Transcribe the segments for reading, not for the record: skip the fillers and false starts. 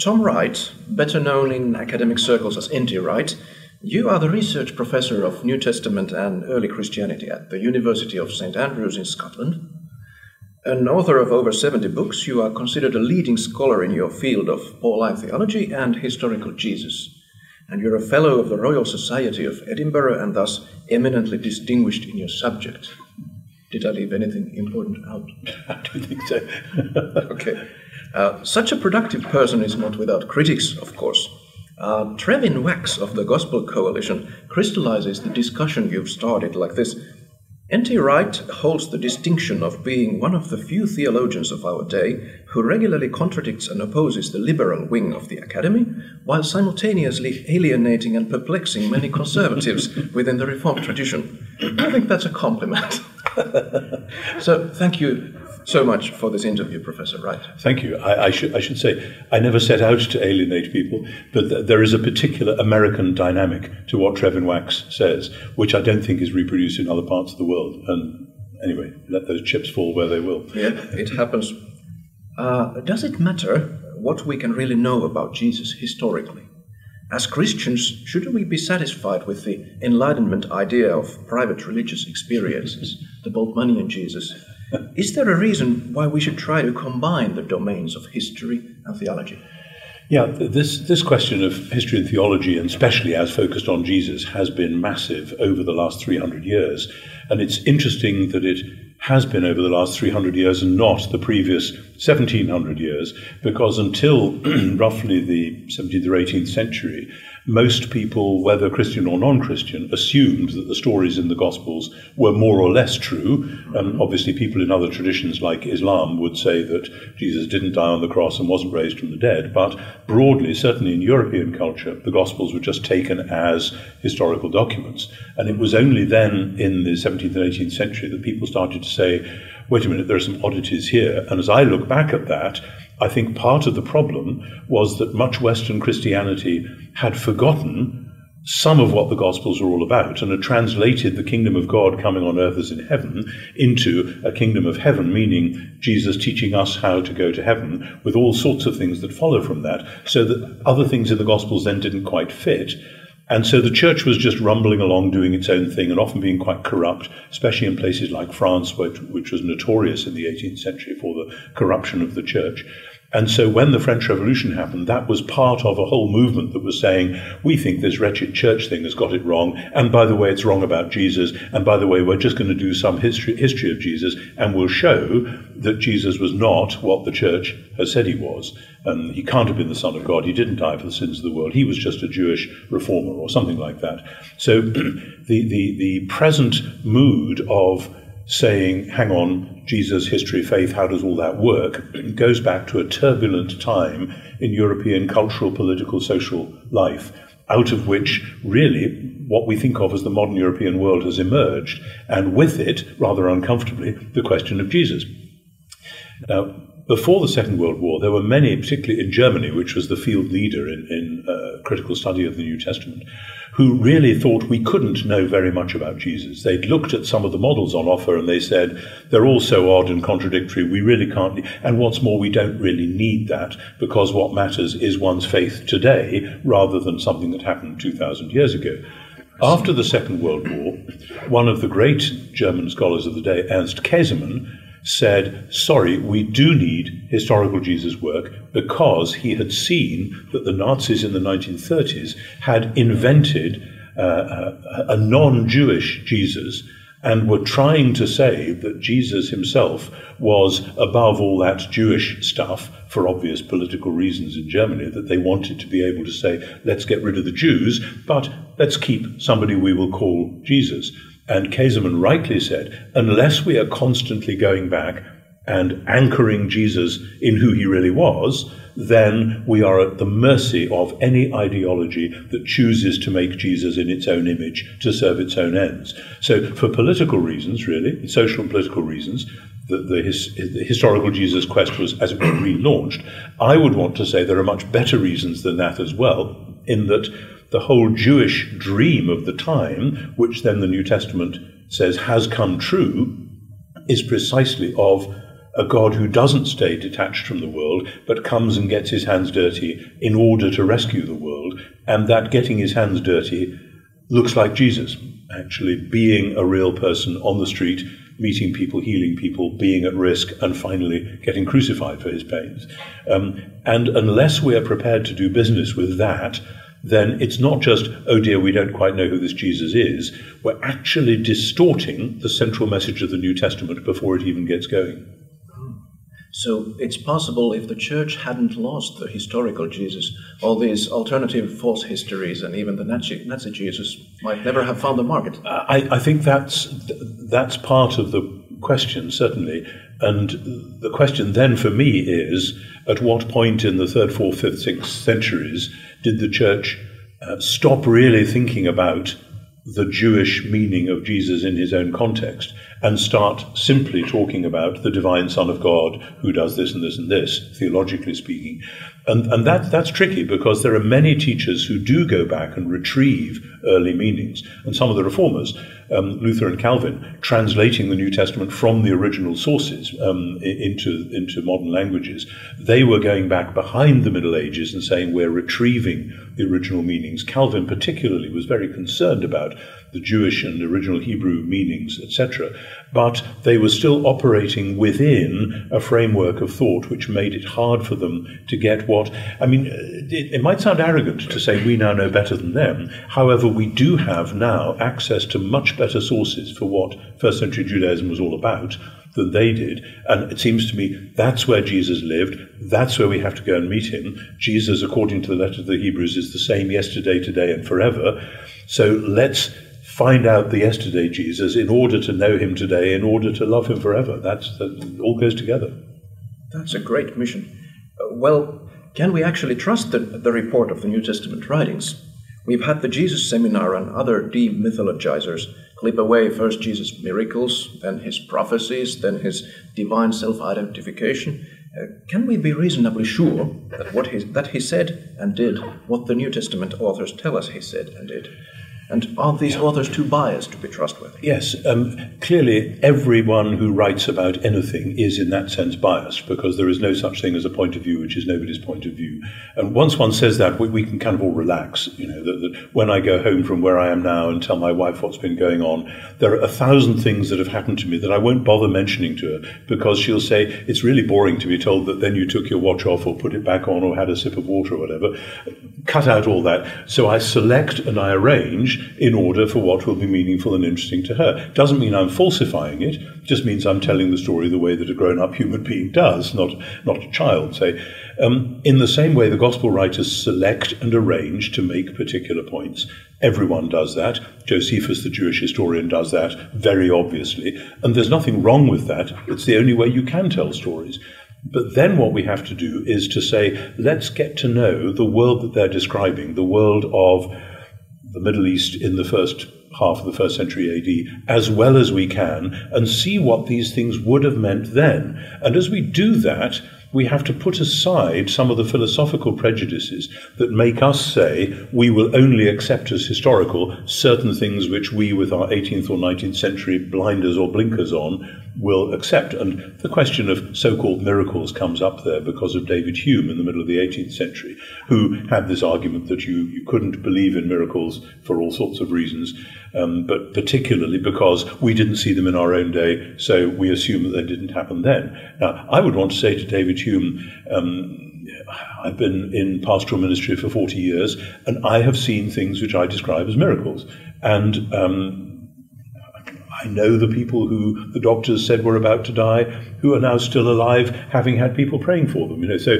Tom Wright, better known in academic circles as N.T. Wright, you are the research professor of New Testament and early Christianity at the University of St. Andrews in Scotland. An author of over 70 books, you are considered a leading scholar in your field of Pauline theology and historical Jesus, and you're a fellow of the Royal Society of Edinburgh and thus eminently distinguished in your subject. Did I leave anything important out? I don't think so. Okay. Such a productive person is not without critics, of course. Trevin Wax of the Gospel Coalition crystallizes the discussion you've started like this. N.T. Wright holds the distinction of being one of the few theologians of our day who regularly contradicts and opposes the liberal wing of the academy, while simultaneously alienating and perplexing many conservatives within the Reformed tradition. I think that's a compliment. So, thank you so much for this interview, Professor Wright. Thank you. I should say, I never set out to alienate people, but there is a particular American dynamic to what Trevin Wax says, which I don't think is reproduced in other parts of the world. And anyway, let those chips fall where they will. Yeah, it happens. Does it matter what we can really know about Jesus historically? As Christians, shouldn't we be satisfied with the Enlightenment idea of private religious experiences, the Boltzmannian Jesus? Is there a reason why we should try to combine the domains of history and theology? Yeah, this question of history and theology, and especially as focused on Jesus, has been massive over the last 300 years. And it's interesting that it has been over the last 300 years and not the previous 1700 years, because until roughly the 17th or 18th century, most people, whether Christian or non-Christian, assumed that the stories in the Gospels were more or less true. Obviously, people in other traditions like Islam would say that Jesus didn't die on the cross and wasn't raised from the dead, but broadly, certainly in European culture, the Gospels were just taken as historical documents. And it was only then in the 17th and 18th century that people started to say, wait a minute, there are some oddities here. And as I look back at that, I think part of the problem was that much Western Christianity had forgotten some of what the Gospels were all about and had translated the kingdom of God coming on earth as in heaven into a kingdom of heaven, meaning Jesus teaching us how to go to heaven with all sorts of things that follow from that, so that other things in the Gospels then didn't quite fit. And so the church was just rumbling along doing its own thing and often being quite corrupt, especially in places like France, which was notorious in the 18th century for the corruption of the church. And so when the French Revolution happened, that was part of a whole movement that was saying, we think this wretched church thing has got it wrong, and by the way, it's wrong about Jesus, and by the way, we're just going to do some history of Jesus, and we'll show that Jesus was not what the church has said he was. And he can't have been the Son of God, he didn't die for the sins of the world, he was just a Jewish reformer or something like that. So the present mood of saying, hang on, Jesus, history, faith, how does all that work, goes back to a turbulent time in European cultural, political, social life, out of which really what we think of as the modern European world has emerged, and with it, rather uncomfortably, the question of Jesus. Now, before the Second World War, there were many, particularly in Germany, which was the field leader in critical study of the New Testament, who really thought we couldn't know very much about Jesus. They'd looked at some of the models on offer and they said, they're all so odd and contradictory, we really can't, and what's more, we don't really need that, because what matters is one's faith today rather than something that happened 2,000 years ago. After the Second World War, one of the great German scholars of the day, Ernst Käsemann, said, sorry, we do need historical Jesus' work, because he had seen that the Nazis in the 1930s had invented a non-Jewish Jesus and were trying to say that Jesus himself was above all that Jewish stuff for obvious political reasons in Germany, that they wanted to be able to say, let's get rid of the Jews, but let's keep somebody we will call Jesus. And Käsemann rightly said, unless we are constantly going back and anchoring Jesus in who he really was, then we are at the mercy of any ideology that chooses to make Jesus in its own image to serve its own ends. So for political reasons, really, social and political reasons, the historical Jesus quest was, as it were, relaunched. I would want to say there are much better reasons than that as well, in that the whole Jewish dream of the time, which then the New Testament says has come true, is precisely of a God who doesn't stay detached from the world, but comes and gets his hands dirty in order to rescue the world, and that getting his hands dirty looks like Jesus, actually being a real person on the street, meeting people, healing people, being at risk, and finally getting crucified for his pains. And unless we're prepared to do business with that, then it's not just, oh dear, we don't quite know who this Jesus is. We're actually distorting the central message of the New Testament before it even gets going. So it's possible, if the church hadn't lost the historical Jesus, all these alternative false histories and even the Nazi Jesus might never have found the market. I think that's part of the question, certainly. And the question then for me is, at what point in the 3rd, 4th, 5th, 6th centuries did the church stop really thinking about the Jewish meaning of Jesus in his own context and start simply talking about the divine Son of God who does this and this and this, theologically speaking? And that's tricky, because there are many teachers who do go back and retrieve early meanings. And some of the reformers, Luther and Calvin, translating the New Testament from the original sources into modern languages, they were going back behind the Middle Ages and saying we're retrieving the original meanings. Calvin particularly was very concerned about the Jewish and original Hebrew meanings, etc. But they were still operating within a framework of thought which made it hard for them to get what... I mean, it might sound arrogant to say we now know better than them. However, we do have now access to much better sources for what first century Judaism was all about than they did. And it seems to me that's where Jesus lived. That's where we have to go and meet him. Jesus, according to the letter to the Hebrews, is the same yesterday, today, and forever. So let's find out the yesterday Jesus in order to know him today, in order to love him forever. That all goes together. That's a great mission. Well, can we actually trust the report of the New Testament writings? We've had the Jesus Seminar and other demythologizers clip away first Jesus' miracles, then his prophecies, then his divine self-identification. Can we be reasonably sure that what he said and did, what the New Testament authors tell us he said and did? And aren't these authors too biased to be trustworthy? Yes. Clearly, everyone who writes about anything is in that sense biased, because there is no such thing as a point of view which is nobody's point of view. And once one says that, we can kind of all relax. You know, that when I go home from where I am now and tell my wife what's been going on, there are 1,000 things that have happened to me that I won't bother mentioning to her, because she'll say, it's really boring to be told that then you took your watch off or put it back on or had a sip of water or whatever. Cut out all that. So I select and I arrange in order for what will be meaningful and interesting to her. Doesn't mean I'm falsifying it, just means I'm telling the story the way that a grown-up human being does, not a child, say. In the same way, the gospel writers select and arrange to make particular points. Everyone does that. Josephus, the Jewish historian, does that very obviously. And there's nothing wrong with that. It's the only way you can tell stories. But then what we have to do is to say, let's get to know the world that they're describing, the world of the Middle East in the first half of the first century AD, as well as we can, and see what these things would have meant then. And as we do that, we have to put aside some of the philosophical prejudices that make us say we will only accept as historical certain things which we, with our 18th or 19th century blinders or blinkers on, will accept. And the question of so-called miracles comes up there because of David Hume in the middle of the 18th century, who had this argument that you couldn't believe in miracles for all sorts of reasons, but particularly because we didn't see them in our own day, so we assume that they didn't happen then. Now, I would want to say to David Hume, I've been in pastoral ministry for 40 years, and I have seen things which I describe as miracles. And I know the people who the doctors said were about to die, who are now still alive, having had people praying for them. You know, so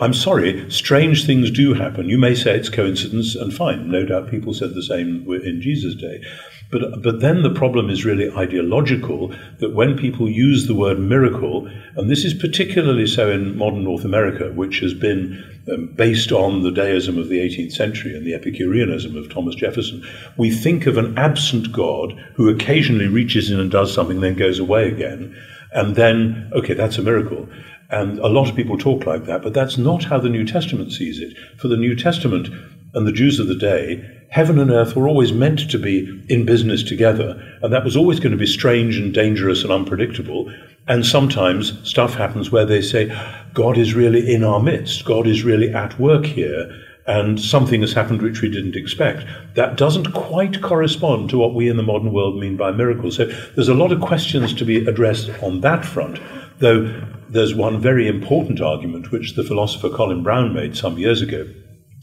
I'm sorry, strange things do happen. You may say it's coincidence, and fine, no doubt people said the same in Jesus' day. But then the problem is really ideological, that when people use the word miracle, and this is particularly so in modern North America, which has been based on the deism of the 18th century and the Epicureanism of Thomas Jefferson, we think of an absent God who occasionally reaches in and does something, then goes away again, and then, okay, that's a miracle. And a lot of people talk like that, but that's not how the New Testament sees it. For the New Testament and the Jews of the day, heaven and earth were always meant to be in business together, and that was always going to be strange and dangerous and unpredictable. And sometimes stuff happens where they say, God is really in our midst, God is really at work here, and something has happened which we didn't expect. That doesn't quite correspond to what we in the modern world mean by miracles. So there's a lot of questions to be addressed on that front, though there's one very important argument which the philosopher Colin Brown made some years ago,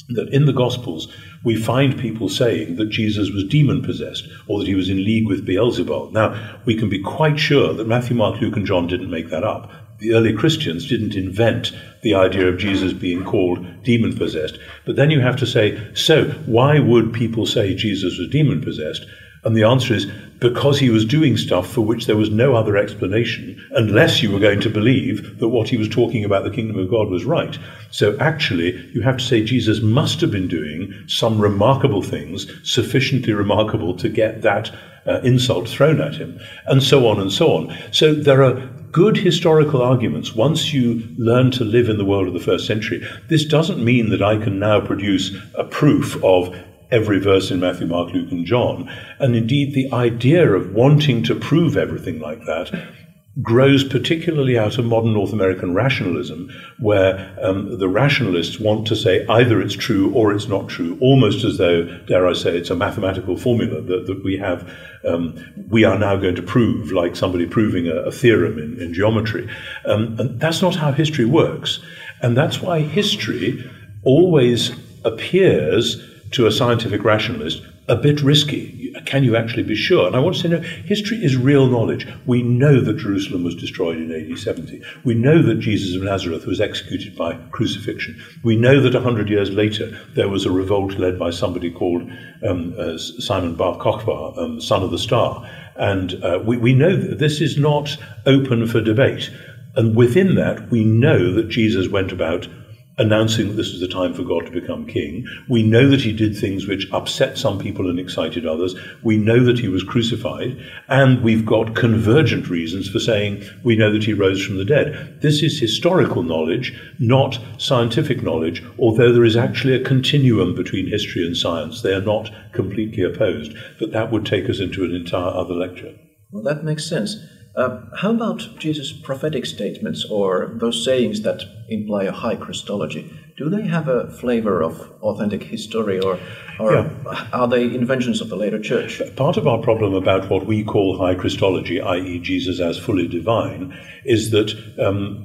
that in the Gospels we find people saying that Jesus was demon-possessed or that he was in league with Beelzebul. Now, we can be quite sure that Matthew, Mark, Luke, and John didn't make that up. The early Christians didn't invent the idea of Jesus being called demon-possessed. But then you have to say, so why would people say Jesus was demon-possessed? And the answer is because he was doing stuff for which there was no other explanation, unless you were going to believe that what he was talking about, the kingdom of God, was right. So actually, you have to say Jesus must have been doing some remarkable things, sufficiently remarkable to get that insult thrown at him, and so on and so on. So there are good historical arguments once you learn to live in the world of the first century. This doesn't mean that I can now produce a proof of every verse in Matthew, Mark, Luke, and John. And indeed, the idea of wanting to prove everything like that grows particularly out of modern North American rationalism, where the rationalists want to say either it's true or it's not true, almost as though, dare I say, it's a mathematical formula that we have. We are now going to prove, like somebody proving a theorem in geometry. And that's not how history works. And that's why history always appears to a scientific rationalist a bit risky. Can you actually be sure? And I want to say, no, history is real knowledge. We know that Jerusalem was destroyed in AD 70. We know that Jesus of Nazareth was executed by crucifixion. We know that 100 years later there was a revolt led by somebody called Simon Bar Kokhba, son of the star. And we know that this is not open for debate. And within that, we know that Jesus went about announcing that this is the time for God to become king. We know that he did things which upset some people and excited others. We know that he was crucified, and we've got convergent reasons for saying we know that he rose from the dead. This is historical knowledge, not scientific knowledge, although there is actually a continuum between history and science. They are not completely opposed, but that would take us into an entire other lecture. Well, that makes sense. How about Jesus' prophetic statements, or those sayings that imply a high Christology? Do they have a flavor of authentic history, or are they inventions of the later church? Part of our problem about what we call high Christology, i.e. Jesus as fully divine, is that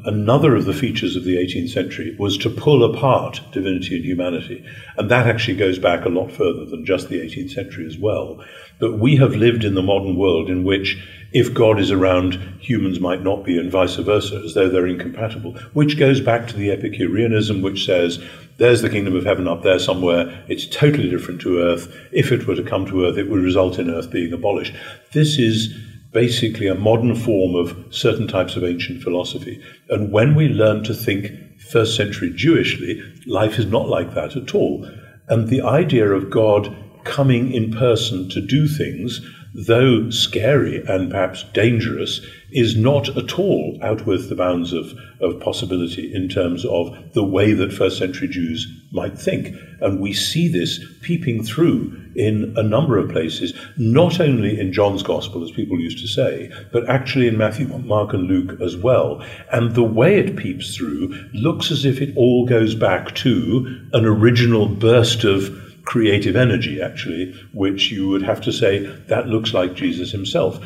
another of the features of the 18th century was to pull apart divinity and humanity. And that actually goes back a lot further than just the 18th century as well. But we have lived in the modern world in which if God is around, humans might not be, and vice versa, as though they're incompatible, which goes back to the Epicureanism, which says there's the kingdom of heaven up there somewhere, it's totally different to earth. If it were to come to earth, it would result in earth being abolished. This is basically a modern form of certain types of ancient philosophy. And when we learn to think first century Jewishly, life is not like that at all. And the idea of God coming in person to do things, though scary and perhaps dangerous, is not at all out with the bounds of possibility in terms of the way that first century Jews might think. And we see this peeping through in a number of places, not only in John's Gospel, as people used to say, but actually in Matthew, Mark, and Luke as well. And the way it peeps through looks as if it all goes back to an original burst of creative energy, actually, which you would have to say, that looks like Jesus himself.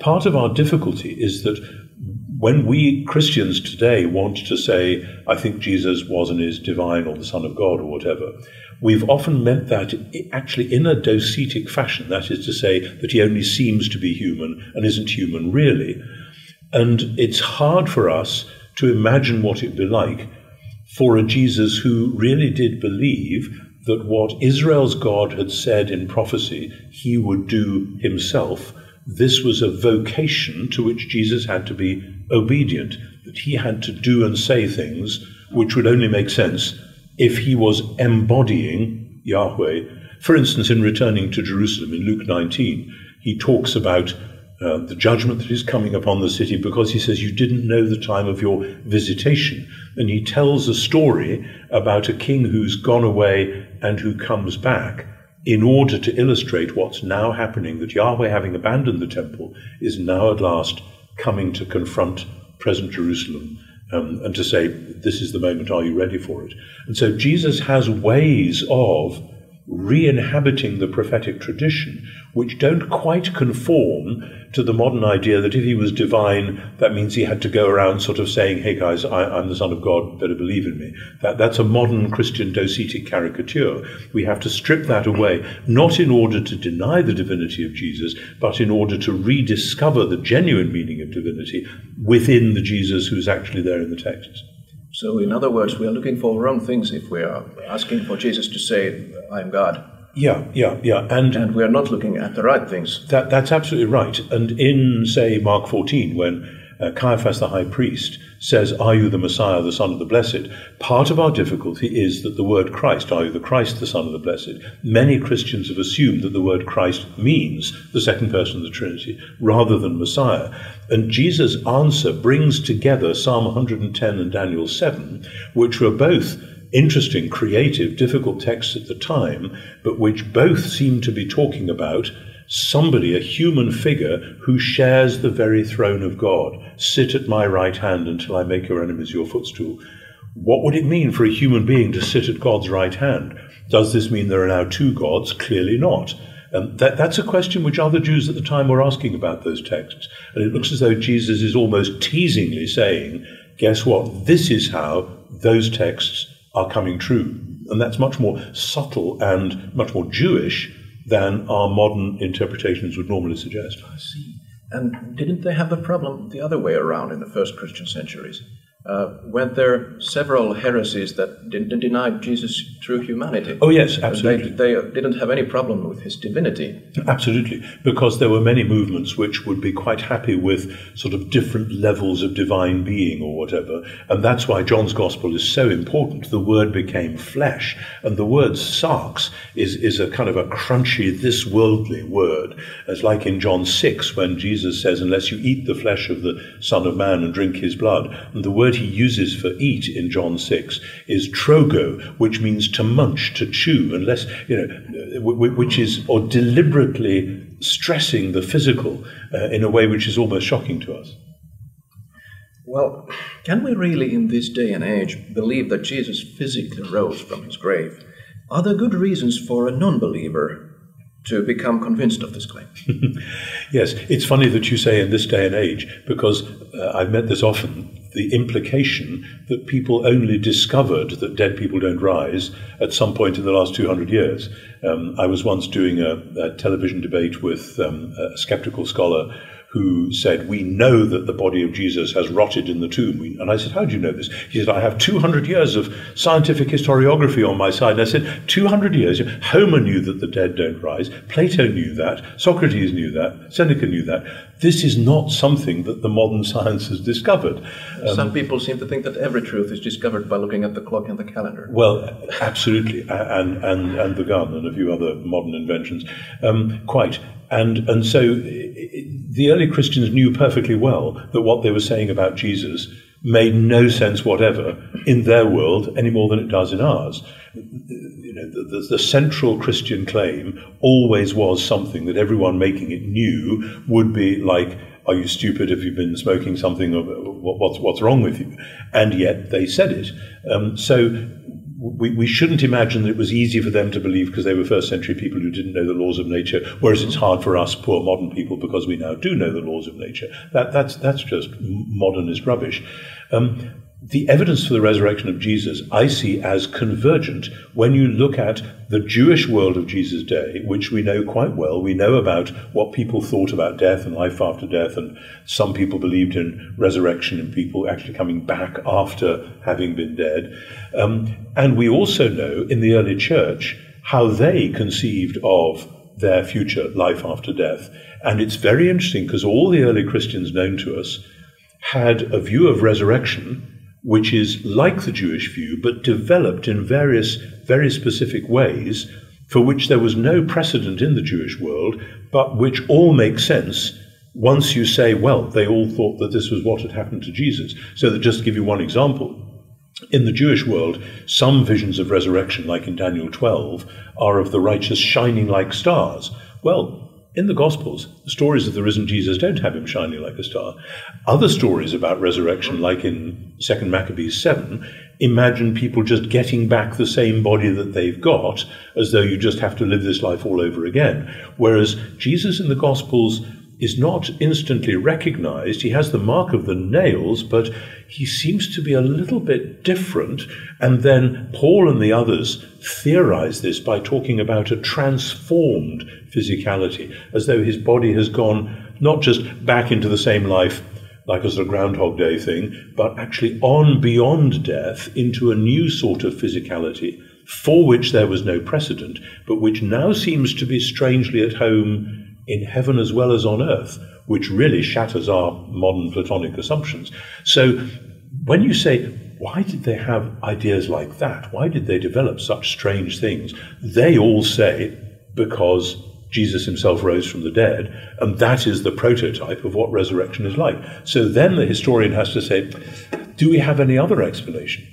Part of our difficulty is that when we Christians today want to say, I think Jesus was and is divine or the Son of God or whatever, we've often meant that actually in a docetic fashion, that is to say, that he only seems to be human and isn't human really. And it's hard for us to imagine what it would be like for a Jesus who really did believe that what Israel's God had said in prophecy he would do himself. This was a vocation to which Jesus had to be obedient, that he had to do and say things which would only make sense if he was embodying Yahweh. For instance, in returning to Jerusalem in Luke 19, he talks about the judgment that is coming upon the city because he says, you didn't know the time of your visitation. And he tells a story about a king who's gone away and who comes back. in order to illustrate what's now happening, that Yahweh, having abandoned the temple, is now at last coming to confront present Jerusalem and to say, this is the moment, are you ready for it? And so Jesus has ways of re-inhabiting the prophetic tradition, which don't quite conform to the modern idea that if he was divine, that means he had to go around sort of saying, hey guys, I'm the Son of God, better believe in me. That's a modern Christian docetic caricature. We have to strip that away, not in order to deny the divinity of Jesus, but in order to rediscover the genuine meaning of divinity within the Jesus who's actually there in the text. So, in other words, we are looking for wrong things if we are asking for Jesus to say, I am God. Yeah. And we are not looking at the right things. That's absolutely right. And in, say, Mark 14, when Caiaphas the high priest says, are you the Messiah, the Son of the Blessed? Part of our difficulty is that the word Christ, are you the Christ, the Son of the Blessed? Many Christians have assumed that the word Christ means the second person of the Trinity rather than Messiah. And Jesus' answer brings together Psalm 110 and Daniel 7, which were both interesting, creative, difficult texts at the time, but which both seem to be talking about somebody, a human figure, who shares the very throne of God. Sit at my right hand until I make your enemies your footstool. What would it mean for a human being to sit at God's right hand? Does this mean there are now two gods? Clearly not. That's a question which other Jews at the time were asking about those texts. And it looks as though Jesus is almost teasingly saying, guess what? This is how those texts are coming true. And that's much more subtle and much more Jewish than our modern interpretations would normally suggest. I see. And didn't they have the problem the other way around in the first Christian centuries? Weren't there several heresies that denied Jesus' true humanity? Oh yes, absolutely. They didn't have any problem with his divinity. Absolutely, because there were many movements which would be quite happy with sort of different levels of divine being or whatever, and that's why John's Gospel is so important. The Word became flesh, and the word sarx is a kind of a crunchy, this worldly word. It's like in John 6 when Jesus says, unless you eat the flesh of the Son of Man and drink his blood, and the word he uses for eat in John 6 is trogo, which means to munch, to chew, unless, you know, which is, or deliberately stressing the physical in a way which is almost shocking to us. Well, can we really in this day and age believe that Jesus physically rose from his grave? Are there good reasons for a non-believer to become convinced of this claim? Yes, it's funny that you say in this day and age, because I've met this often, the implication that people only discovered that dead people don't rise at some point in the last 200 years. I was once doing a television debate with a skeptical scholar who said, we know that the body of Jesus has rotted in the tomb. And I said, how do you know this? He said, I have 200 years of scientific historiography on my side. And I said, 200 years? Homer knew that the dead don't rise. Plato knew that. Socrates knew that. Seneca knew that. This is not something that the modern science has discovered. Some people seem to think that every truth is discovered by looking at the clock and the calendar. Well, absolutely, and the gun and a few other modern inventions, quite. And so the early Christians knew perfectly well that what they were saying about Jesus made no sense whatever in their world any more than it does in ours. You know, the central Christian claim always was something that everyone making it knew would be like, are you stupid? Have you been smoking something? Or what's wrong with you? And yet they said it. So we shouldn't imagine that it was easy for them to believe because they were first century people who didn't know the laws of nature, whereas it's hard for us poor modern people because we now do know the laws of nature. That's just modernist rubbish. The evidence for the resurrection of Jesus I see as convergent when you look at the Jewish world of Jesus' day, which we know quite well. We know about what people thought about death and life after death, and some people believed in resurrection and people actually coming back after having been dead. And we also know in the early church how they conceived of their future life after death. And it's very interesting because all the early Christians known to us had a view of resurrection which is like the Jewish view, but developed in various very specific ways for which there was no precedent in the Jewish world, but which all make sense once you say, well, they all thought that this was what had happened to Jesus. So that just to give you one example, In the Jewish world, some visions of resurrection, like in Daniel 12, are of the righteous shining like stars. Well, in the Gospels, the stories of the risen Jesus don't have him shining like a star. Other stories about resurrection, like in 2 Maccabees 7, imagine people just getting back the same body that they've got, as though you just have to live this life all over again. Whereas Jesus in the Gospels is not instantly recognized. He has the mark of the nails, but he seems to be a little bit different. And then Paul and the others theorize this by talking about a transformed physicality, as though his body has gone not just back into the same life, like a sort of Groundhog Day thing, but actually on beyond death into a new sort of physicality for which there was no precedent, but which now seems to be strangely at home in heaven as well as on earth, which really shatters our modern Platonic assumptions. So when you say, why did they have ideas like that? Why did they develop such strange things? They all say, because Jesus himself rose from the dead, and that is the prototype of what resurrection is like. So then the historian has to say, do we have any other explanation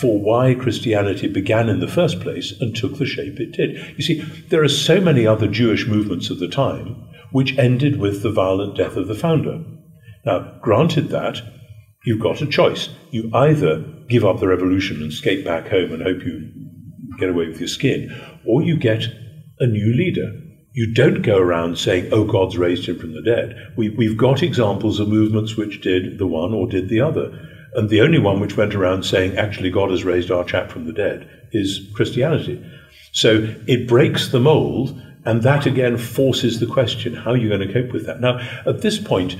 for why Christianity began in the first place and took the shape it did? You see, there are so many other Jewish movements of the time which ended with the violent death of the founder. Now, granted that, you've got a choice. You either give up the revolution and skate back home and hope you get away with your skin, or you get a new leader. You don't go around saying, oh, God's raised him from the dead. We've got examples of movements which did the one or did the other. And the only one which went around saying, actually, God has raised our chap from the dead, is Christianity. So it breaks the mold, and that again forces the question, how are you going to cope with that? Now, at this point,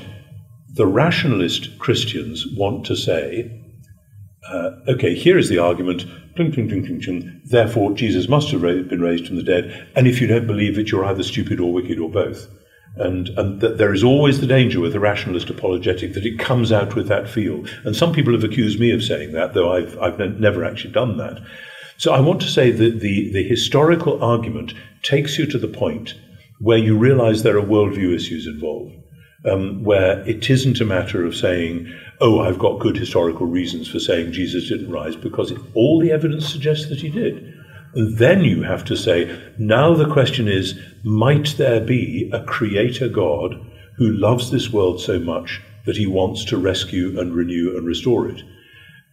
the rationalist Christians want to say, okay, here is the argument, ding, ding, ding, ding, ding, therefore Jesus must have been raised from the dead, and if you don't believe it, you're either stupid or wicked or both. And that there is always the danger with the rationalist apologetic that it comes out with that feel. And some people have accused me of saying that, though I've never actually done that. So I want to say that the historical argument takes you to the point where you realize there are worldview issues involved, where it isn't a matter of saying, oh, I've got good historical reasons for saying Jesus didn't rise, because all the evidence suggests that he did. And then you have to say, now the question is, might there be a creator God who loves this world so much that he wants to rescue and renew and restore it?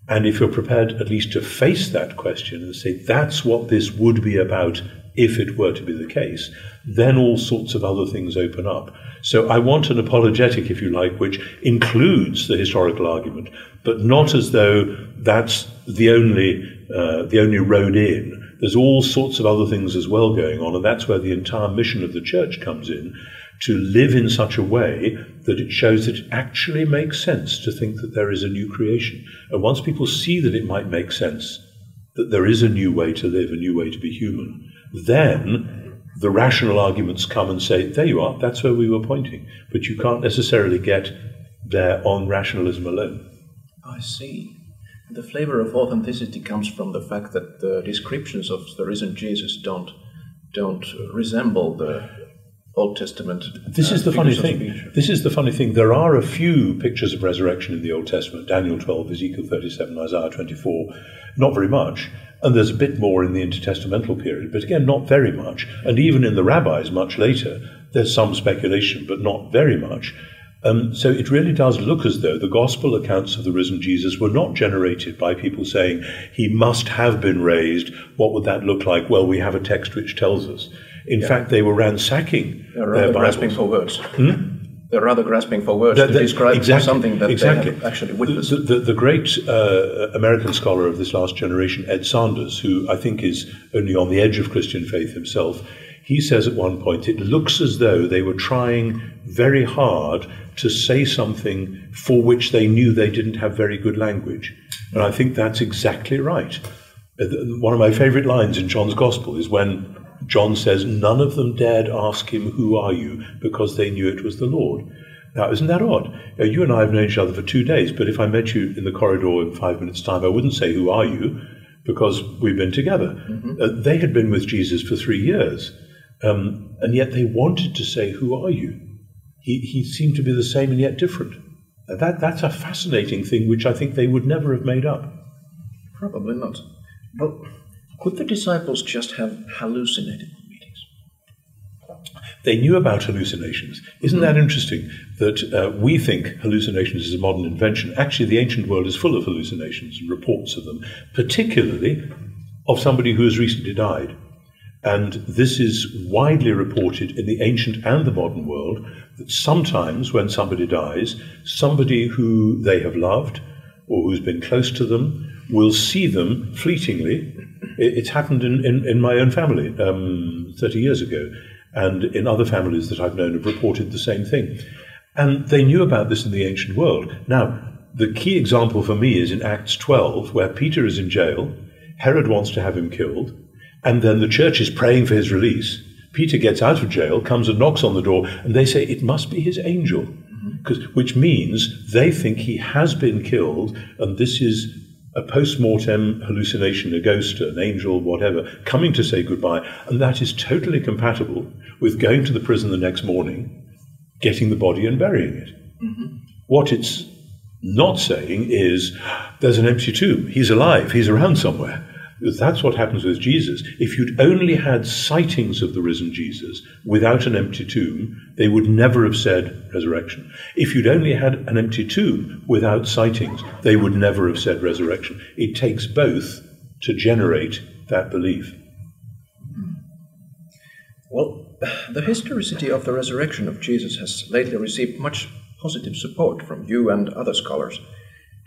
And if you're prepared at least to face that question and say, that's what this would be about if it were to be the case, then all sorts of other things open up. So I want an apologetic, if you like, which includes the historical argument, but not as though that's the only road in. There's all sorts of other things as well going on, and that's where the entire mission of the church comes in, to live in such a way that it shows that it actually makes sense to think that there is a new creation. And once people see that it might make sense, that there is a new way to live, a new way to be human, then the rational arguments come and say, there you are, that's where we were pointing. But you can't necessarily get there on rationalism alone. I see. The flavor of authenticity comes from the fact that the descriptions of the risen Jesus don't resemble the Old Testament. This is the funny thing. This is the funny thing. There are a few pictures of resurrection in the Old Testament, Daniel 12, Ezekiel 37, Isaiah 24, not very much. And there's a bit more in the intertestamental period, but again, not very much. And even in the rabbis, much later, there's some speculation, but not very much. So it really does look as though the gospel accounts of the risen Jesus were not generated by people saying, he must have been raised, what would that look like? Well, we have a text which tells us. In fact, they were ransacking their Bibles. They're rather grasping for words. They're rather grasping for words to describe something that they have actually witnessed. The great American scholar of this last generation, Ed Sanders, who I think is only on the edge of Christian faith himself, he says at one point, it looks as though they were trying very hard to say something for which they knew they didn't have very good language. And I think that's exactly right. One of my favorite lines in John's Gospel is when John says, none of them dared ask him, who are you? Because they knew it was the Lord. Now, isn't that odd? You and I have known each other for 2 days, but if I met you in the corridor in 5 minutes' time, I wouldn't say, who are you? Because we've been together. Mm-hmm. They had been with Jesus for 3 years. And yet they wanted to say, who are you? He seemed to be the same and yet different. That's a fascinating thing, which I think they would never have made up. Probably not. But could the disciples just have hallucinated the meetings? They knew about hallucinations. Isn't that interesting that we think hallucinations is a modern invention? Actually, the ancient world is full of hallucinations and reports of them, particularly of somebody who has recently died. And this is widely reported in the ancient and the modern world, that sometimes when somebody dies, somebody who they have loved or who's been close to them will see them fleetingly. It's happened in my own family 30 years ago, and in other families that I've known have reported the same thing. And they knew about this in the ancient world. Now, the key example for me is in Acts 12, where Peter is in jail, Herod wants to have him killed, and then the church is praying for his release. Peter gets out of jail, comes and knocks on the door, and they say it must be his angel, which means they think he has been killed, and this is a post-mortem hallucination, a ghost, an angel, whatever, coming to say goodbye. And that is totally compatible with going to the prison the next morning, getting the body and burying it. What it's not saying is, there's an empty tomb, he's alive, he's around somewhere. That's what happens with Jesus. If you'd only had sightings of the risen Jesus without an empty tomb, they would never have said resurrection. If you'd only had an empty tomb without sightings, they would never have said resurrection. It takes both to generate that belief. Well, the historicity of the resurrection of Jesus has lately received much positive support from you and other scholars.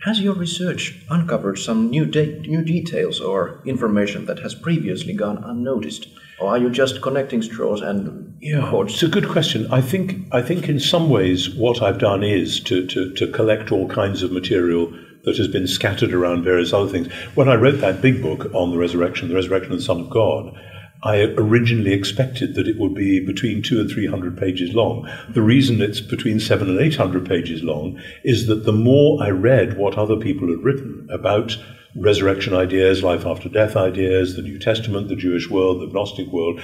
Has your research uncovered some new details or information that has previously gone unnoticed? Or are you just connecting straws and cords? It's a good question. I think in some ways what I've done is to collect all kinds of material that has been scattered around various other things. When I wrote that big book on the resurrection of the Son of God, I originally expected that it would be between 200 and 300 pages long. The reason it's between 700 and 800 pages long is that the more I read what other people had written about resurrection ideas, life after death ideas, the New Testament, the Jewish world, the Gnostic world,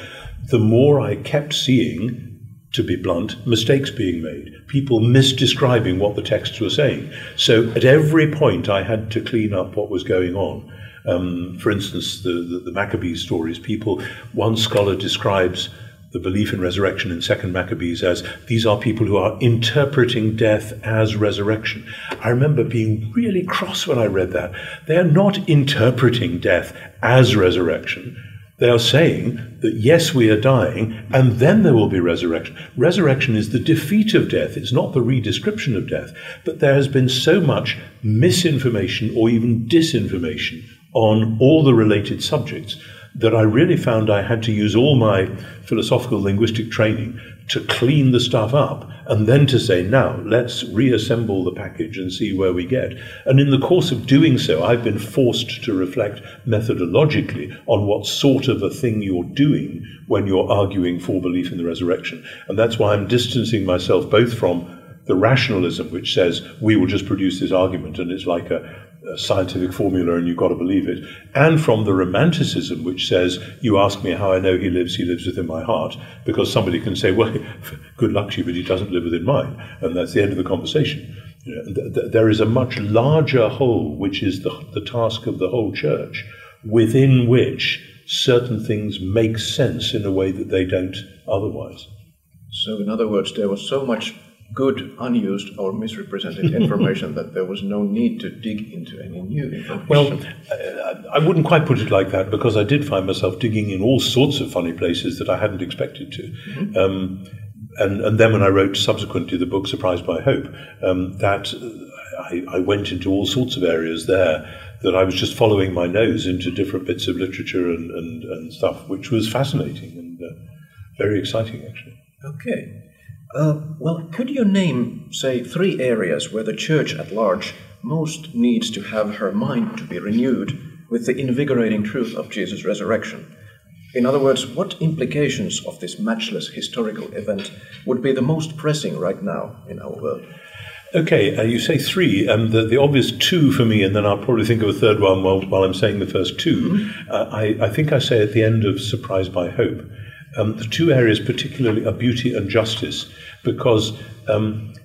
the more I kept seeing, to be blunt, mistakes being made, people misdescribing what the texts were saying. So at every point I had to clean up what was going on. For instance, the Maccabees stories, one scholar describes the belief in resurrection in 2 Maccabees as, these are people who are interpreting death as resurrection. I remember being really cross when I read that. They are not interpreting death as resurrection. They are saying that, yes, we are dying, and then there will be resurrection. Resurrection is the defeat of death. It's not the redescription of death. But there has been so much misinformation or even disinformation on all the related subjects that I really found I had to use all my philosophical linguistic training to clean the stuff up, and then to say, now, let's reassemble the package and see where we get. And in the course of doing so, I've been forced to reflect methodologically on what sort of a thing you're doing when you're arguing for belief in the resurrection. And that's why I'm distancing myself both from the rationalism, which says, we will just produce this argument, and it's like a scientific formula and you've got to believe it, and from the romanticism, which says, you ask me how I know he lives within my heart, because somebody can say, well, good luck to you, but he doesn't live within mine, and that's the end of the conversation. You know, there is a much larger whole, which is the task of the whole church, within which certain things make sense in a way that they don't otherwise. So in other words, there was so much good, unused, or misrepresented information that there was no need to dig into any new information. Well, I wouldn't quite put it like that, because I did find myself digging in all sorts of funny places that I hadn't expected to. And then when I wrote subsequently the book Surprised by Hope, I went into all sorts of areas there that I was just following my nose into different bits of literature and stuff, which was fascinating and very exciting, actually. Okay. Well, could you name, say, three areas where the church at large most needs to have her mind to be renewed with the invigorating truth of Jesus' resurrection? In other words, what implications of this matchless historical event would be the most pressing right now in our world? Okay, you say three, and the obvious two for me, and then I'll probably think of a third one while I'm saying the first two. I think I say at the end of Surprised by Hope. The two areas particularly are beauty and justice, because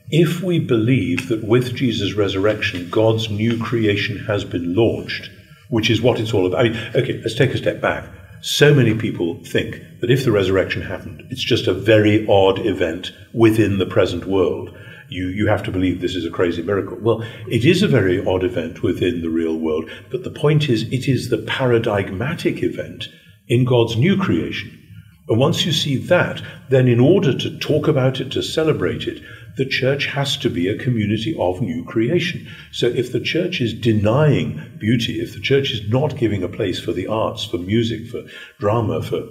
if we believe that with Jesus' resurrection God's new creation has been launched, which is what it's all about. I mean, okay, let's take a step back. So many people think that if the resurrection happened, it's just a very odd event within the present world. You have to believe this is a crazy miracle. Well, it is a very odd event within the real world, but the point is it is the paradigmatic event in God's new creation. And once you see that, then in order to talk about it, to celebrate it, the church has to be a community of new creation. So if the church is denying beauty, if the church is not giving a place for the arts, for music, for drama, for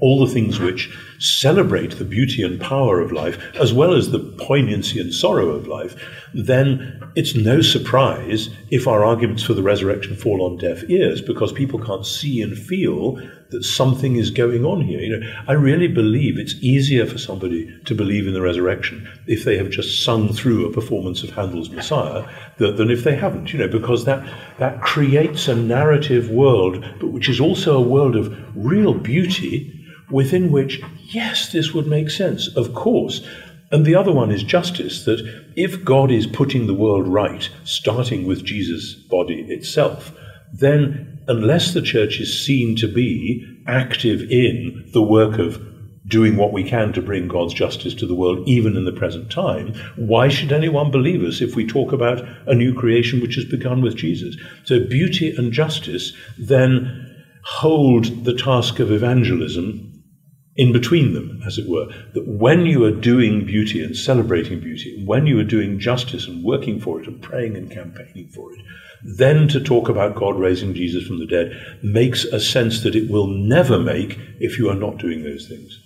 all the things which celebrate the beauty and power of life, as well as the poignancy and sorrow of life, then it's no surprise if our arguments for the resurrection fall on deaf ears, because people can't see and feel that something is going on here. You know, I really believe it's easier for somebody to believe in the resurrection if they have just sung through a performance of Handel's Messiah than if they haven't, you know, because that creates a narrative world, but which is also a world of real beauty within which, yes, this would make sense, of course. And the other one is justice, that if God is putting the world right, starting with Jesus' body itself, then unless the church is seen to be active in the work of doing what we can to bring God's justice to the world, even in the present time, why should anyone believe us if we talk about a new creation which has begun with Jesus? So beauty and justice then hold the task of evangelism in between them, as it were, that when you are doing beauty and celebrating beauty, when you are doing justice and working for it and praying and campaigning for it, then to talk about God raising Jesus from the dead makes a sense that it will never make if you are not doing those things.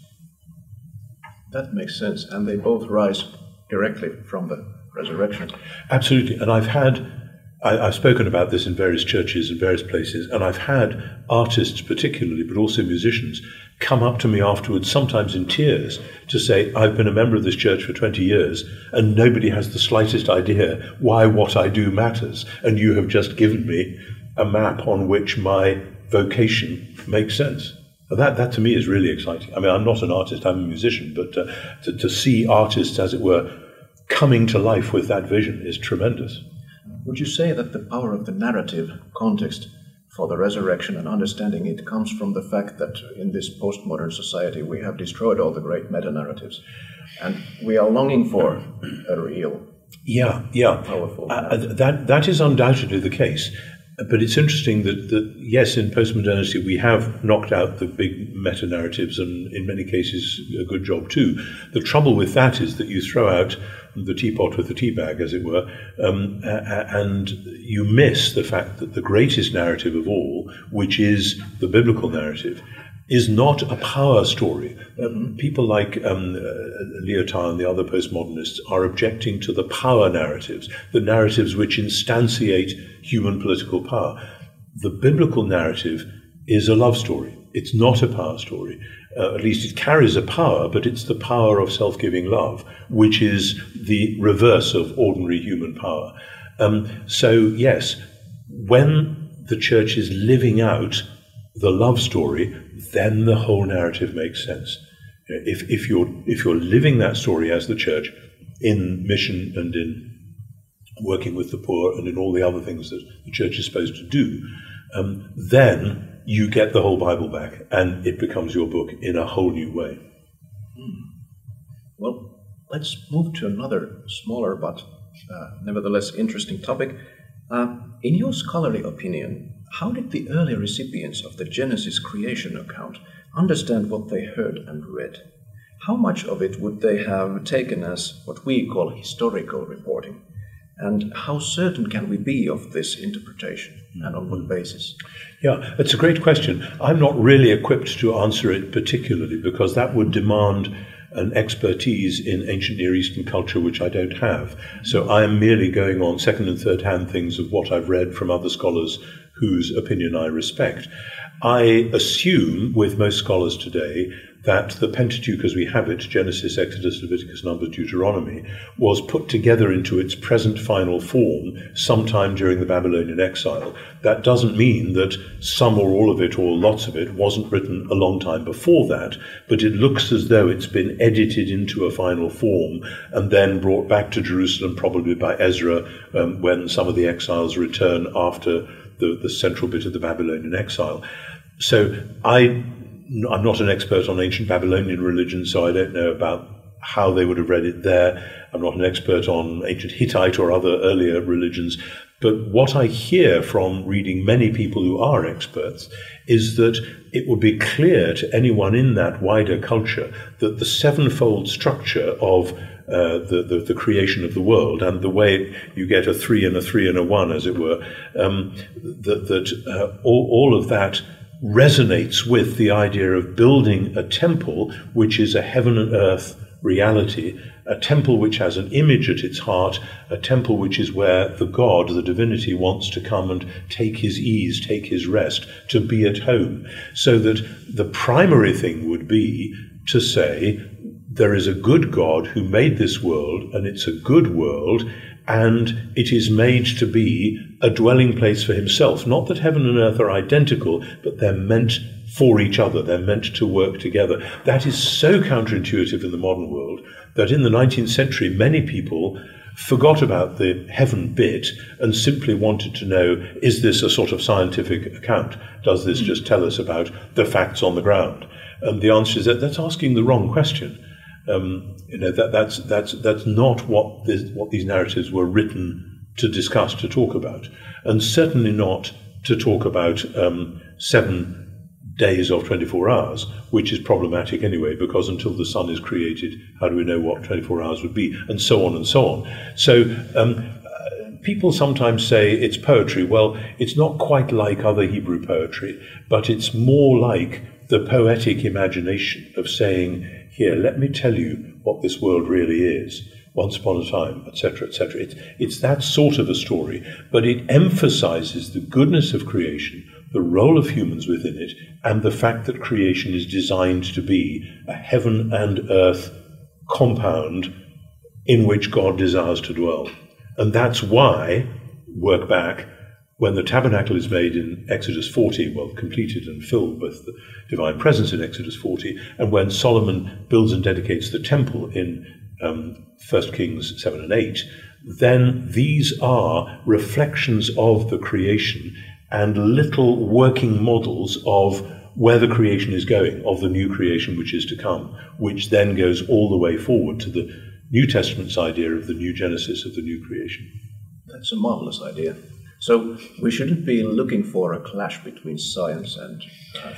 That makes sense, and they both rise directly from the resurrection. Absolutely, and I've spoken about this in various churches and various places, and I've had artists particularly, but also musicians, come up to me afterwards, sometimes in tears, to say, I've been a member of this church for 20 years, and nobody has the slightest idea why what I do matters, and you have just given me a map on which my vocation makes sense. That to me is really exciting. I mean, I'm not an artist, I'm a musician, but to see artists, as it were, coming to life with that vision is tremendous. Would you say that the power of the narrative context for the resurrection and understanding it comes from the fact that in this postmodern society we have destroyed all the great meta-narratives and we are longing for a real, powerful narrative? That is undoubtedly the case. But it's interesting that, yes, in postmodernity we have knocked out the big meta-narratives, and in many cases a good job too. The trouble with that is that you throw out the teapot with the tea bag, as it were, and you miss the fact that the greatest narrative of all, which is the biblical narrative, is not a power story. People like Lyotard and the other postmodernists are objecting to the power narratives, the narratives which instantiate human political power. The biblical narrative is a love story. It's not a power story. At least it carries a power, but it's the power of self-giving love, which is the reverse of ordinary human power. So, yes, when the church is living out the love story, then the whole narrative makes sense. If you're living that story as the church in mission and in working with the poor and in all the other things that the church is supposed to do, then you get the whole Bible back and it becomes your book in a whole new way. Well, let's move to another smaller but nevertheless interesting topic. In your scholarly opinion, how did the early recipients of the Genesis creation account understand what they heard and read? How much of it would they have taken as what we call historical reporting? And how certain can we be of this interpretation, and on what basis? Yeah, it's a great question. I'm not really equipped to answer it particularly, because that would demand an expertise in ancient Near Eastern culture which I don't have. So I am merely going on second and third hand things of what I've read from other scholars whose opinion I respect. I assume, with most scholars today, that the Pentateuch as we have it, Genesis, Exodus, Leviticus, Numbers, Deuteronomy, was put together into its present final form sometime during the Babylonian exile. That doesn't mean that some or all of it or lots of it wasn't written a long time before that, but it looks as though it's been edited into a final form and then brought back to Jerusalem, probably by Ezra, when some of the exiles return after the central bit of the Babylonian exile. So I'm not an expert on ancient Babylonian religion, so I don't know about how they would have read it there. I'm not an expert on ancient Hittite or other earlier religions. But what I hear from reading many people who are experts is that it would be clear to anyone in that wider culture that the sevenfold structure of the creation of the world, and the way you get a three and a three and a one, as it were, all of that resonates with the idea of building a temple which is a heaven and earth reality, a temple which has an image at its heart, a temple which is where the God, the divinity, wants to come and take his ease, take his rest, to be at home. So that the primary thing would be to say, there is a good God who made this world, and it's a good world, and it is made to be a dwelling place for himself. Not that heaven and earth are identical, but they're meant for each other. They're meant to work together. That is so counterintuitive in the modern world that in the 19th century, many people forgot about the heaven bit and simply wanted to know, is this a sort of scientific account? Does this just tell us about the facts on the ground? And the answer is that that's asking the wrong question. That's not what these narratives were written to discuss, to talk about, and certainly not to talk about 7 days of 24 hours, which is problematic anyway, because until the sun is created, how do we know what 24 hours would be, and so on and so on. So people sometimes say it's poetry. Well, it's not quite like other Hebrew poetry, but it's more like the poetic imagination of saying, here, let me tell you what this world really is, once upon a time, etc., etc. It's that sort of a story, but it emphasizes the goodness of creation, the role of humans within it, and the fact that creation is designed to be a heaven and earth compound in which God desires to dwell. And that's why, work back, when the tabernacle is made in Exodus 40, well, completed and filled with the divine presence in Exodus 40, and when Solomon builds and dedicates the temple in 1 Kings 7 and 8, then these are reflections of the creation and little working models of where the creation is going, of the new creation which is to come, which then goes all the way forward to the New Testament's idea of the new Genesis, of the new creation. That's a marvelous idea. So we shouldn't be looking for a clash between science and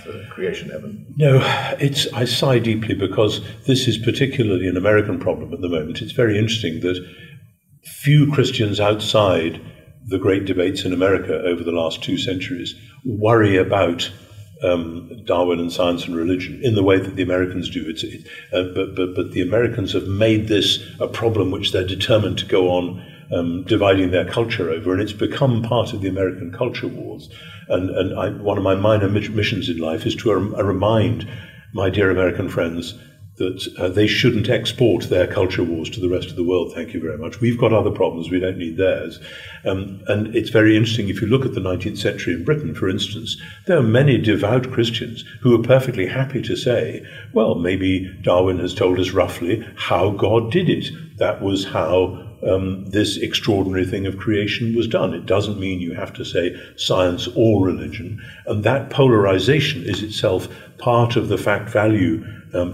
the creation heaven. No, I sigh deeply because this is particularly an American problem at the moment. It's very interesting that few Christians outside the great debates in America over the last 2 centuries worry about Darwin and science and religion in the way that the Americans do. But the Americans have made this a problem which they're determined to go on dividing their culture over, and it's become part of the American culture wars. And one of my minor missions in life is to remind my dear American friends that they shouldn't export their culture wars to the rest of the world. Thank you very much. We've got other problems. We don't need theirs. And it's very interesting, if you look at the 19th century in Britain, for instance, there are many devout Christians who are perfectly happy to say, well, maybe Darwin has told us roughly how God did it. That was how this extraordinary thing of creation was done. It doesn't mean you have to say science or religion. And that polarization is itself part of the fact-value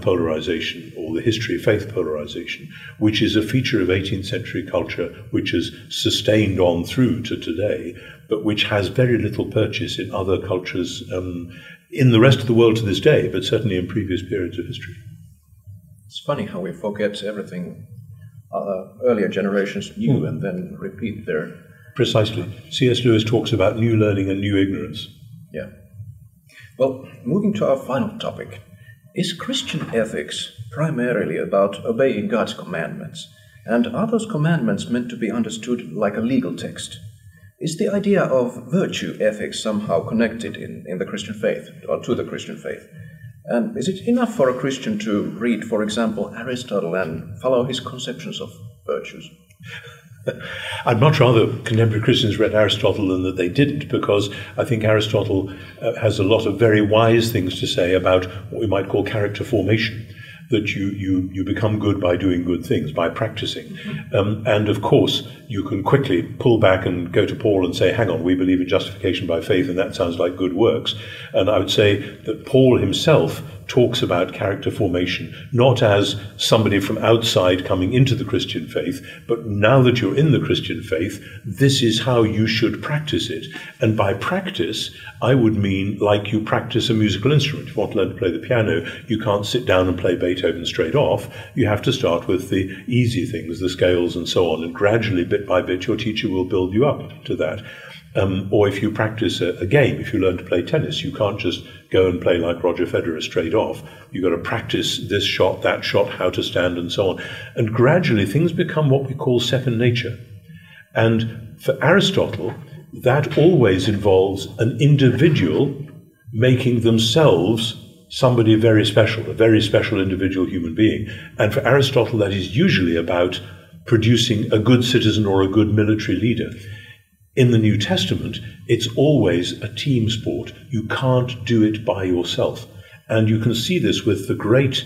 polarization, or the history of faith polarization, which is a feature of 18th century culture which has sustained on through to today, but which has very little purchase in other cultures in the rest of the world to this day, but certainly in previous periods of history. It's funny how we forget everything earlier generations knew and then repeat their... Precisely. C.S. Lewis talks about new learning and new ignorance. Yeah. Well, moving to our final topic. Is Christian ethics primarily about obeying God's commandments? And are those commandments meant to be understood like a legal text? Is the idea of virtue ethics somehow connected in the Christian faith, or to the Christian faith? And is it enough for a Christian to read, for example, Aristotle and follow his conceptions of virtues? I'd much rather contemporary Christians read Aristotle than that they didn't, because I think Aristotle has a lot of very wise things to say about what we might call character formation. that you become good by doing good things, by practicing. Mm-hmm. And of course, you can quickly pull back and go to Paul and say, hang on, we believe in justification by faith, and that sounds like good works. And I would say that Paul himself talks about character formation, not as somebody from outside coming into the Christian faith, but now that you're in the Christian faith, this is how you should practice it. And by practice, I would mean like you practice a musical instrument. If you want to learn to play the piano, you can't sit down and play Beethoven straight off. You have to start with the easy things, the scales and so on, and gradually, bit by bit, your teacher will build you up to that. Or if you practice a game, if you learn to play tennis, you can't just go and play like Roger Federer straight off. You've got to practice this shot, that shot, how to stand, and so on. And gradually, things become what we call second nature. And for Aristotle, that always involves an individual making themselves somebody very special, a very special individual human being. And for Aristotle, that is usually about producing a good citizen or a good military leader. In the New Testament, it's always a team sport. You can't do it by yourself. And you can see this with the great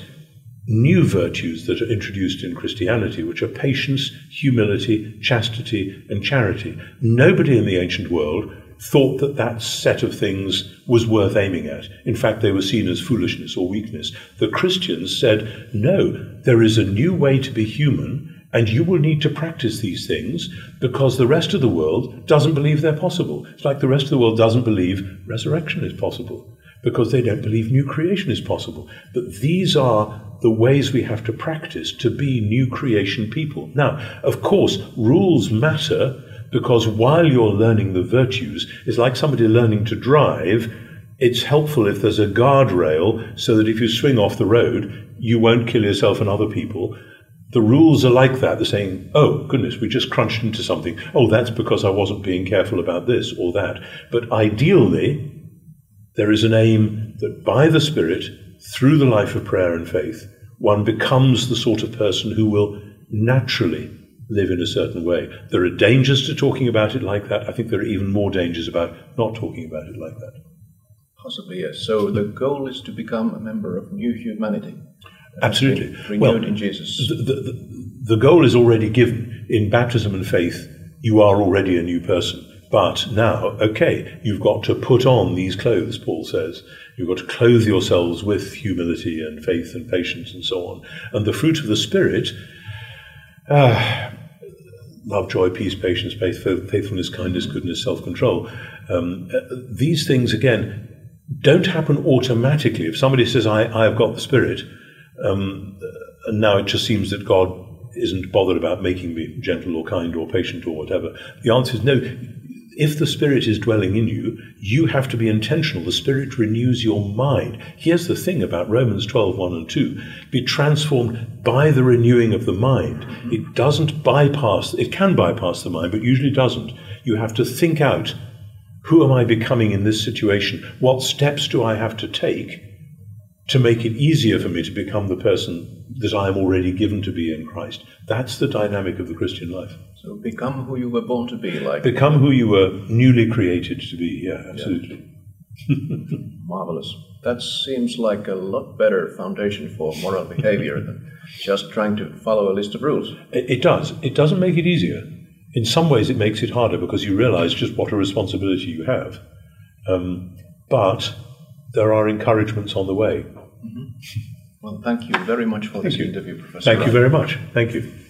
new virtues that are introduced in Christianity, which are patience, humility, chastity, and charity. Nobody in the ancient world thought that that set of things was worth aiming at. In fact, they were seen as foolishness or weakness. The Christians said, no, there is a new way to be human, and you will need to practice these things because the rest of the world doesn't believe they're possible. It's like the rest of the world doesn't believe resurrection is possible because they don't believe new creation is possible. But these are the ways we have to practice to be new creation people. Now, of course, rules matter because while you're learning the virtues, it's like somebody learning to drive. It's helpful if there's a guardrail so that if you swing off the road, you won't kill yourself and other people. The rules are like that. They're saying, oh, goodness, we just crunched into something. Oh, that's because I wasn't being careful about this or that. But ideally, there is an aim that by the Spirit, through the life of prayer and faith, one becomes the sort of person who will naturally live in a certain way. There are dangers to talking about it like that. I think there are even more dangers about not talking about it like that. Possibly, yes. So the goal is to become a member of new humanity. Absolutely. Renewed in Jesus. The goal is already given. In baptism and faith, you are already a new person. But now, okay, you've got to put on these clothes, Paul says. You've got to clothe yourselves with humility and faith and patience and so on. And the fruit of the Spirit, love, joy, peace, patience, faith, faithfulness, kindness, goodness, self-control. These things, again, don't happen automatically. If somebody says, I have got the Spirit, and now it just seems that God isn't bothered about making me gentle or kind or patient or whatever. The answer is no. If the Spirit is dwelling in you, you have to be intentional. The Spirit renews your mind. Here's the thing about Romans 12, 1 and 2. Be transformed by the renewing of the mind. It doesn't bypass, it can bypass the mind, but usually doesn't. You have to think out, who am I becoming in this situation? What steps do I have to take to make it easier for me to become the person that I am already given to be in Christ? That's the dynamic of the Christian life. So become who you were born to be. Become who you were newly created to be, yeah, absolutely. Yeah. Marvelous. That seems like a lot better foundation for moral behavior than just trying to follow a list of rules. It does. It doesn't make it easier. In some ways it makes it harder because you realize just what a responsibility you have. But there are encouragements on the way. Mm-hmm. Well, thank you very much for this interview, Professor. Thank you very much. Thank you.